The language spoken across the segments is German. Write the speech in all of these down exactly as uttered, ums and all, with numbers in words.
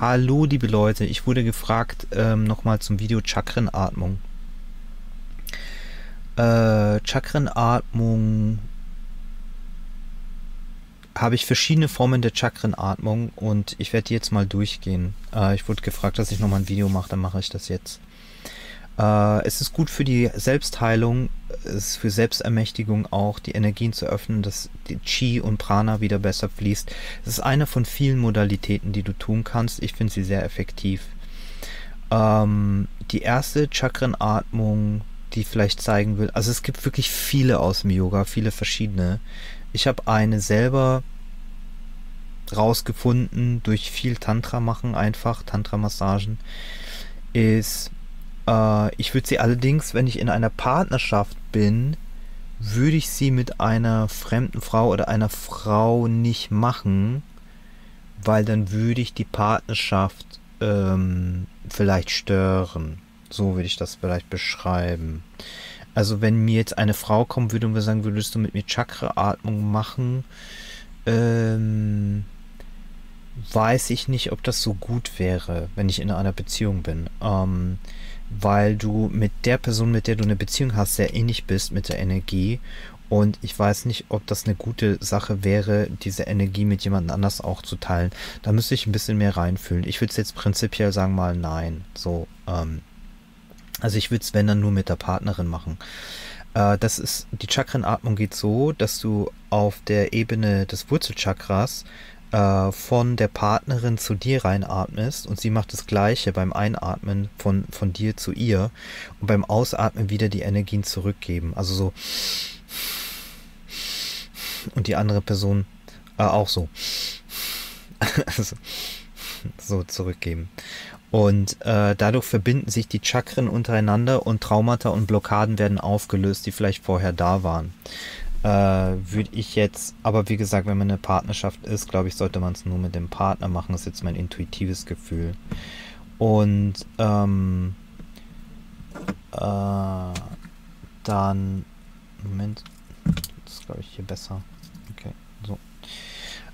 Hallo liebe Leute, ich wurde gefragt ähm, nochmal zum Video Chakrenatmung. Äh, Chakrenatmung habe ich verschiedene Formen der Chakrenatmung und ich werde die jetzt mal durchgehen. Äh, ich wurde gefragt, dass ich nochmal ein Video mache, dann mache ich das jetzt. Äh, es ist gut für die Selbstheilung, es ist für Selbstermächtigung auch, die Energien zu öffnen, dass die Chi und Prana wieder besser fließt. Es ist eine von vielen Modalitäten, die du tun kannst. Ich finde sie sehr effektiv. Ähm, die erste Chakrenatmung, die ich vielleicht zeigen will, also es gibt wirklich viele aus dem Yoga, viele verschiedene. Ich habe eine selber rausgefunden, durch viel Tantra machen, einfach Tantra-Massagen, ist... Ich würde sie allerdings, wenn ich in einer Partnerschaft bin, würde ich sie mit einer fremden Frau oder einer Frau nicht machen, weil dann würde ich die Partnerschaft ähm, vielleicht stören. So würde ich das vielleicht beschreiben. Also wenn mir jetzt eine Frau kommen würde und wir sagen, würdest du mit mir Chakra-Atmung machen, ähm, weiß ich nicht, ob das so gut wäre, wenn ich in einer Beziehung bin. Ähm, weil du mit der Person, mit der du eine Beziehung hast, sehr ähnlich bist mit der Energie, und ich weiß nicht, ob das eine gute Sache wäre, diese Energie mit jemand anders auch zu teilen. Da müsste ich ein bisschen mehr reinfühlen. Ich würde es jetzt prinzipiell sagen mal nein. So, ähm, also ich würde es, wenn dann, nur mit der Partnerin machen. Äh, das ist, die Chakrenatmung geht so, dass du auf der Ebene des Wurzelchakras von der Partnerin zu dir reinatmest und sie macht das Gleiche beim Einatmen von, von dir zu ihr und beim Ausatmen wieder die Energien zurückgeben. Also so. Und die andere Person äh, auch so. Also, so zurückgeben. Und äh, dadurch verbinden sich die Chakren untereinander und Traumata und Blockaden werden aufgelöst, die vielleicht vorher da waren. Äh, würde ich jetzt, aber wie gesagt, wenn man eine Partnerschaft ist, glaube ich, sollte man es nur mit dem Partner machen, das ist jetzt mein intuitives Gefühl. Und ähm, äh, dann, Moment, das ist, glaube ich, hier besser. Okay, so.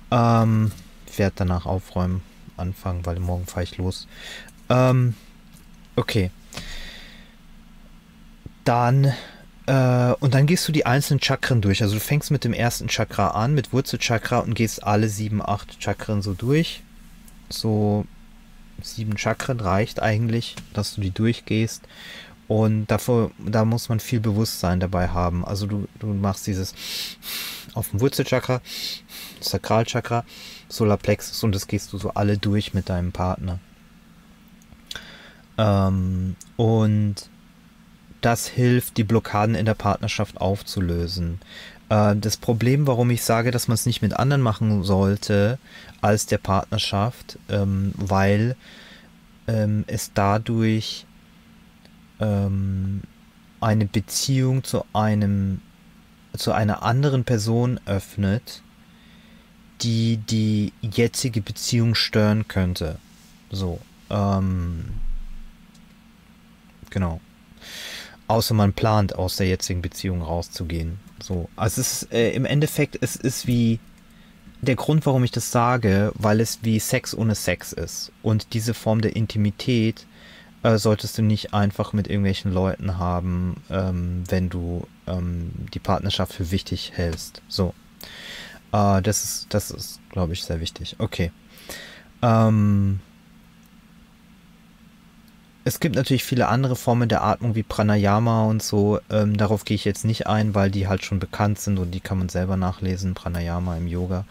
Ähm, ich werde danach aufräumen, anfangen, weil morgen fahre ich los. Ähm, okay. Dann Und dann gehst du die einzelnen Chakren durch. Also du fängst mit dem ersten Chakra an, mit Wurzelchakra, und gehst alle sieben, acht Chakren so durch. So sieben Chakren reicht eigentlich, dass du die durchgehst. Und dafür, da muss man viel Bewusstsein dabei haben. Also du, du machst dieses auf dem Wurzelchakra, Sakral Chakra, Solarplexus, und das gehst du so alle durch mit deinem Partner. Ähm, und das hilft, die Blockaden in der Partnerschaft aufzulösen. Äh, das Problem, warum ich sage, dass man es nicht mit anderen machen sollte als der Partnerschaft, ähm, weil ähm, es dadurch ähm, eine Beziehung zu einem, zu einer anderen Person öffnet, die die jetzige Beziehung stören könnte. So, ähm, genau. Außer man plant, aus der jetzigen Beziehung rauszugehen. So, also es ist äh, im Endeffekt, es ist wie der Grund, warum ich das sage, weil es wie Sex ohne Sex ist. Und diese Form der Intimität äh, solltest du nicht einfach mit irgendwelchen Leuten haben, ähm, wenn du ähm, die Partnerschaft für wichtig hältst. So, äh, das ist, das ist, glaube ich, sehr wichtig. Okay. Ähm... Es gibt natürlich viele andere Formen der Atmung wie Pranayama und so. Ähm, darauf gehe ich jetzt nicht ein, weil die halt schon bekannt sind und die kann man selber nachlesen, Pranayama im Yoga.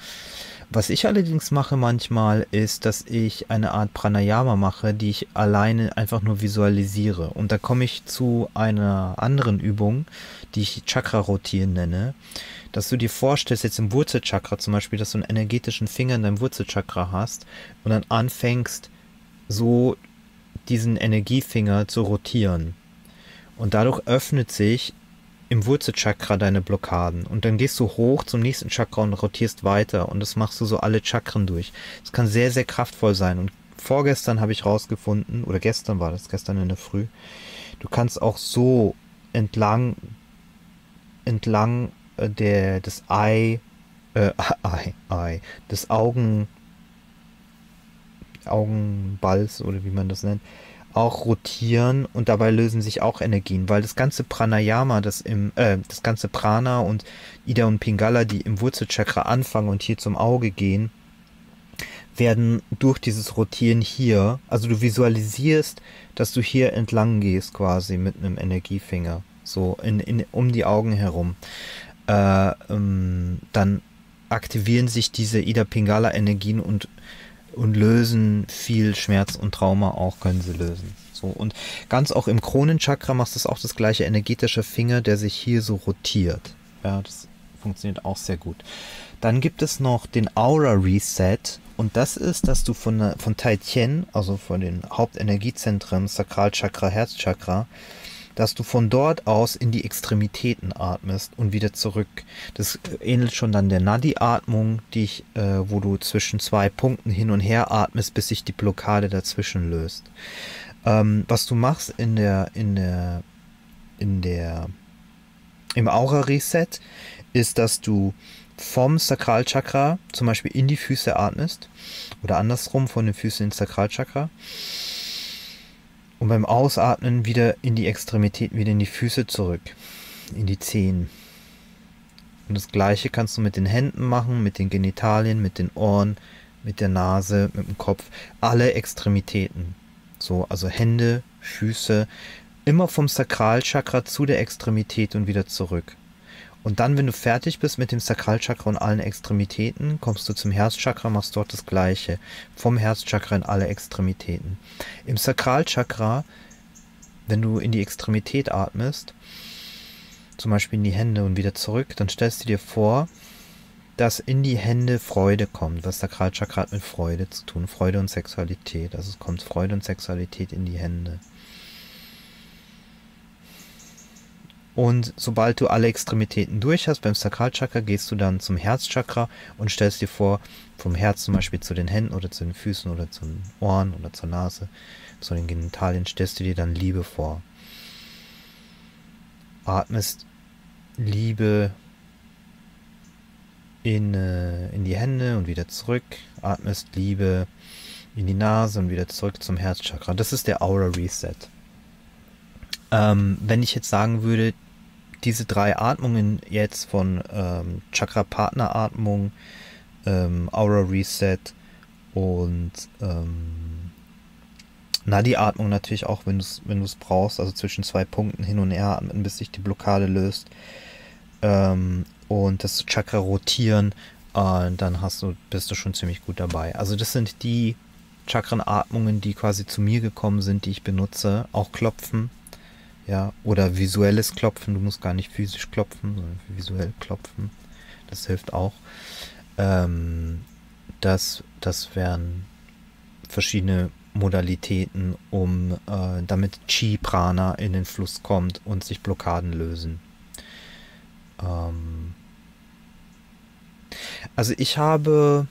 Was ich allerdings mache manchmal ist, dass ich eine Art Pranayama mache, die ich alleine einfach nur visualisiere. Und da komme ich zu einer anderen Übung, die ich Chakra-Rotieren nenne. Dass du dir vorstellst, jetzt im Wurzelchakra zum Beispiel, dass du einen energetischen Finger in deinem Wurzelchakra hast und dann anfängst, so diesen Energiefinger zu rotieren, und dadurch öffnet sich im Wurzelchakra deine Blockaden, und dann gehst du hoch zum nächsten Chakra und rotierst weiter, und das machst du so alle Chakren durch. Das kann sehr, sehr kraftvoll sein, und vorgestern habe ich rausgefunden, oder gestern war das, gestern in der Früh, du kannst auch so entlang entlang der, des Ei, äh, Ei, Ei, des Augen Augenballs oder wie man das nennt, auch rotieren und dabei lösen sich auch Energien, weil das ganze Pranayama, das im, äh, das ganze Prana und Ida und Pingala, die im Wurzelchakra anfangen und hier zum Auge gehen, werden durch dieses Rotieren hier, also du visualisierst, dass du hier entlang gehst quasi mit einem Energiefinger, so in, in, um die Augen herum, äh, ähm, dann aktivieren sich diese Ida-Pingala-Energien und, und lösen viel Schmerz und Trauma auch, können sie lösen. So, und ganz auch im Kronenchakra machst du auch das gleiche, energetische Finger, der sich hier so rotiert. Ja, das funktioniert auch sehr gut. Dann gibt es noch den Aura-Reset. Und das ist, dass du von, von Tai Tien, also von den Hauptenergiezentren, Sakral Chakra, Herzchakra, dass du von dort aus in die Extremitäten atmest und wieder zurück. Das ähnelt schon dann der Nadi-Atmung, die ich, äh, wo du zwischen zwei Punkten hin und her atmest, bis sich die Blockade dazwischen löst. Ähm, was du machst in der, in der, in der, im Aura-Reset ist, dass du vom Sakralchakra zum Beispiel in die Füße atmest oder andersrum von den Füßen ins Sakralchakra und beim Ausatmen wieder in die Extremitäten, wieder in die Füße zurück, in die Zehen. Und das Gleiche kannst du mit den Händen machen, mit den Genitalien, mit den Ohren, mit der Nase, mit dem Kopf, alle Extremitäten. So, also Hände, Füße, immer vom Sakralchakra zu der Extremität und wieder zurück. Und dann, wenn du fertig bist mit dem Sakralchakra und allen Extremitäten, kommst du zum Herzchakra, machst dort das Gleiche. Vom Herzchakra in alle Extremitäten. Im Sakralchakra, wenn du in die Extremität atmest, zum Beispiel in die Hände und wieder zurück, dann stellst du dir vor, dass in die Hände Freude kommt. Was Sakralchakra hat mit Freude zu tun. Freude und Sexualität. Also es kommt Freude und Sexualität in die Hände. Und sobald du alle Extremitäten durch hast, beim Sakralchakra gehst du dann zum Herzchakra und stellst dir vor, vom Herz zum Beispiel zu den Händen oder zu den Füßen oder zu den Ohren oder zur Nase, zu den Genitalien, stellst du dir dann Liebe vor. Atmest Liebe in, in die Hände und wieder zurück. Atmest Liebe in die Nase und wieder zurück zum Herzchakra. Das ist der Aura Reset. Ähm, wenn ich jetzt sagen würde, diese drei Atmungen jetzt von ähm, Chakra-Partner-Atmung, ähm, Aura-Reset und ähm, Nadi-Atmung natürlich auch, wenn du es wenn du es brauchst, also zwischen zwei Punkten hin und her atmen, bis sich die Blockade löst, ähm, und das Chakra rotieren, äh, dann hast du, bist du schon ziemlich gut dabei. Also das sind die Chakren-Atmungen, die quasi zu mir gekommen sind, die ich benutze, auch Klopfen. Ja, oder visuelles Klopfen, du musst gar nicht physisch klopfen, sondern visuell klopfen, das hilft auch. Ähm, das, das wären verschiedene Modalitäten, um äh, damit Chi-Prana in den Fluss kommt und sich Blockaden lösen. Ähm, also ich habe...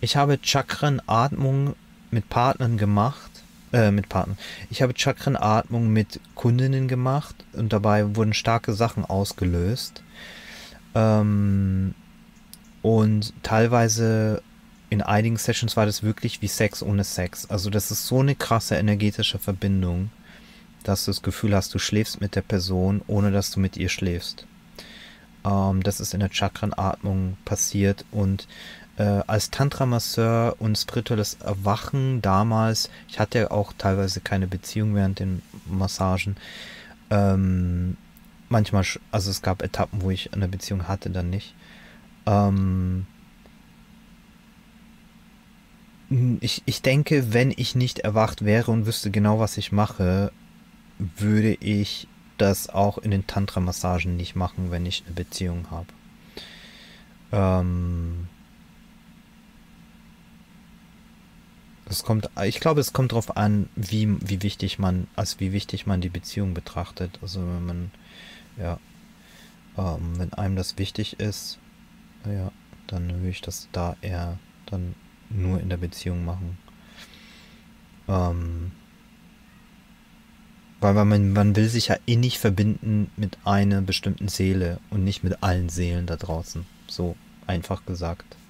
Ich habe Chakrenatmung mit Partnern gemacht, mit Partnern. Ich habe Chakrenatmung mit Kundinnen gemacht und dabei wurden starke Sachen ausgelöst. Ähm, und teilweise in einigen Sessions war das wirklich wie Sex ohne Sex. Also das ist so eine krasse energetische Verbindung, dass du das Gefühl hast, du schläfst mit der Person, ohne dass du mit ihr schläfst. Ähm, das ist in der Chakrenatmung passiert und Äh, als Tantra-Masseur und spirituelles Erwachen damals, ich hatte ja auch teilweise keine Beziehung während den Massagen, ähm, manchmal, also es gab Etappen, wo ich eine Beziehung hatte, dann nicht. Ähm, ich, ich denke, wenn ich nicht erwacht wäre und wüsste genau, was ich mache, würde ich das auch in den Tantra-Massagen nicht machen, wenn ich eine Beziehung habe. Ähm... Es kommt, ich glaube, es kommt darauf an, wie, wie wichtig man, als wie wichtig man die Beziehung betrachtet. Also wenn man, ja, ähm, wenn einem das wichtig ist, ja, dann würde ich das da eher dann nur in der Beziehung machen. Ähm, weil man, man will sich ja innig verbinden mit einer bestimmten Seele und nicht mit allen Seelen da draußen. So einfach gesagt.